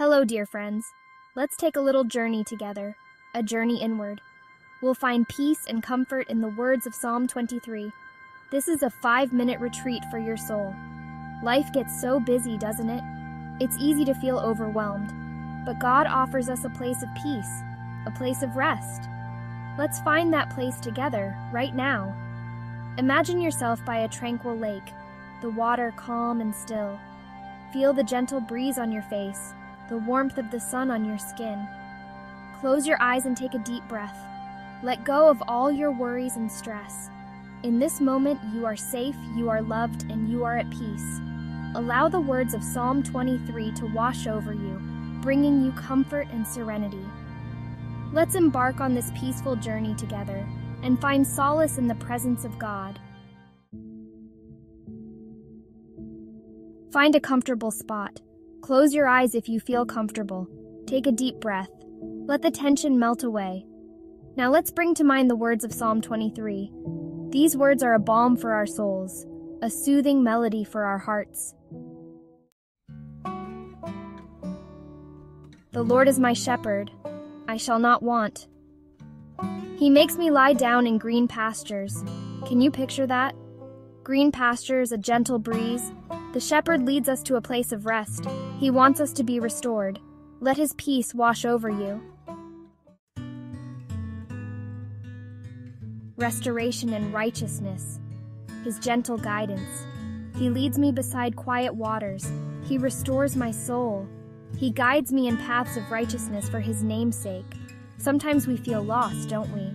Hello, dear friends. Let's take a little journey together, a journey inward. We'll find peace and comfort in the words of Psalm 23. This is a 5-minute retreat for your soul. Life gets so busy, doesn't it? It's easy to feel overwhelmed, but God offers us a place of peace, a place of rest. Let's find that place together, right now. Imagine yourself by a tranquil lake, the water calm and still. Feel the gentle breeze on your face, the warmth of the sun on your skin. Close your eyes and take a deep breath. Let go of all your worries and stress. In this moment, you are safe, you are loved, and you are at peace. Allow the words of Psalm 23 to wash over you, bringing you comfort and serenity. Let's embark on this peaceful journey together and find solace in the presence of God. Find a comfortable spot. Close your eyes if you feel comfortable. Take a deep breath. Let the tension melt away. Now let's bring to mind the words of Psalm 23. These words are a balm for our souls, a soothing melody for our hearts. The Lord is my shepherd, I shall not want. He makes me lie down in green pastures. Can you picture that? Green pastures, a gentle breeze. The shepherd leads us to a place of rest. He wants us to be restored. Let his peace wash over you. Restoration and righteousness, his gentle guidance. He leads me beside quiet waters. He restores my soul. He guides me in paths of righteousness for his name's sake. Sometimes we feel lost, don't we?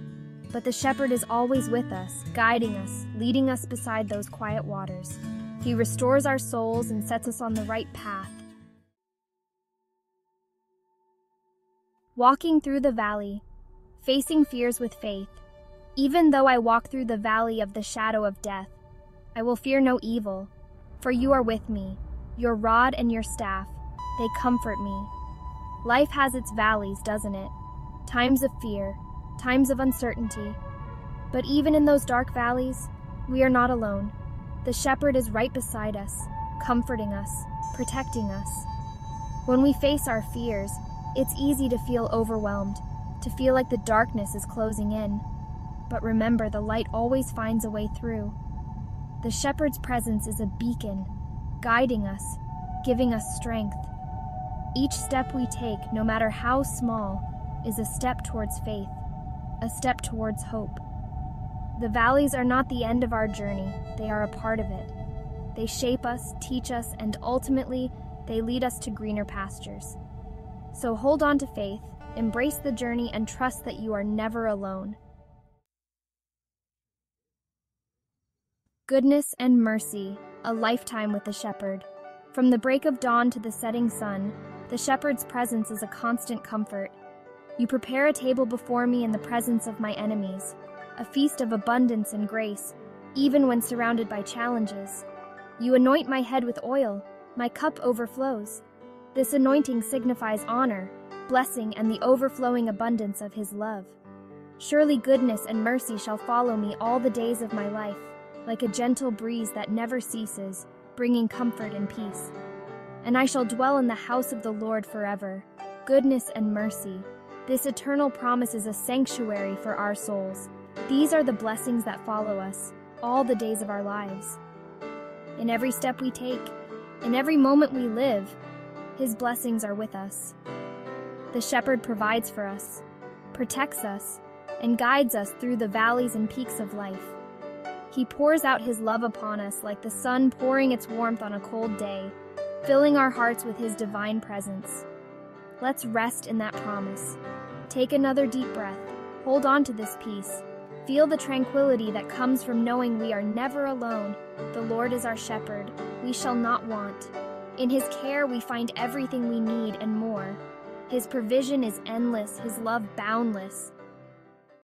But the shepherd is always with us, guiding us, leading us beside those quiet waters. He restores our souls and sets us on the right path. Walking through the valley, facing fears with faith. Even though I walk through the valley of the shadow of death, I will fear no evil, for you are with me. Your rod and your staff, they comfort me. Life has its valleys, doesn't it? Times of fear, times of uncertainty. But even in those dark valleys, we are not alone. The shepherd is right beside us, comforting us, protecting us. When we face our fears, it's easy to feel overwhelmed, to feel like the darkness is closing in. But remember, the light always finds a way through. The shepherd's presence is a beacon, guiding us, giving us strength. Each step we take, no matter how small, is a step towards faith, a step towards hope. The valleys are not the end of our journey, they are a part of it. They shape us, teach us, and ultimately, they lead us to greener pastures. So hold on to faith, embrace the journey, and trust that you are never alone. Goodness and mercy, a lifetime with the shepherd. From the break of dawn to the setting sun, the shepherd's presence is a constant comfort. You prepare a table before me in the presence of my enemies, a feast of abundance and grace, even when surrounded by challenges. You anoint my head with oil, my cup overflows. This anointing signifies honor, blessing, and the overflowing abundance of his love. Surely goodness and mercy shall follow me all the days of my life, like a gentle breeze that never ceases, bringing comfort and peace. And I shall dwell in the house of the Lord forever. Goodness and mercy. This eternal promise is a sanctuary for our souls. These are the blessings that follow us all the days of our lives. In every step we take, in every moment we live, his blessings are with us. The shepherd provides for us, protects us, and guides us through the valleys and peaks of life. He pours out his love upon us like the sun pouring its warmth on a cold day, filling our hearts with his divine presence. Let's rest in that promise. Take another deep breath. Hold on to this peace. Feel the tranquility that comes from knowing we are never alone. The Lord is our shepherd. We shall not want. In his care we find everything we need and more. His provision is endless, his love boundless.